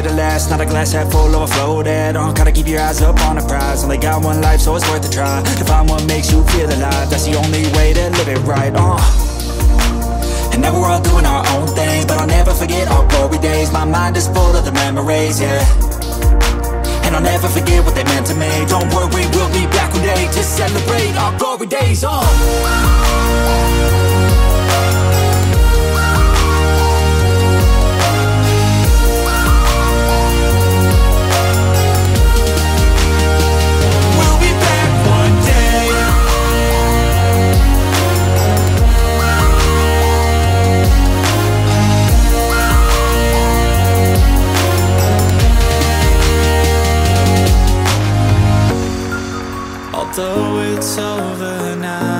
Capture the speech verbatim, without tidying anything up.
here to last, not a glass half full, overflow that on. Gotta keep your eyes up on the prize, only got one life, so it's worth a try. To find what makes you feel alive, that's the only way to live it right, uh. And now we're all doing our own thing, but I'll never forget our glory days. My mind is full of the memories, yeah. And I'll never forget what they meant to me. Don't worry, we'll be back one day to celebrate our glory days, uh. Although it's over now,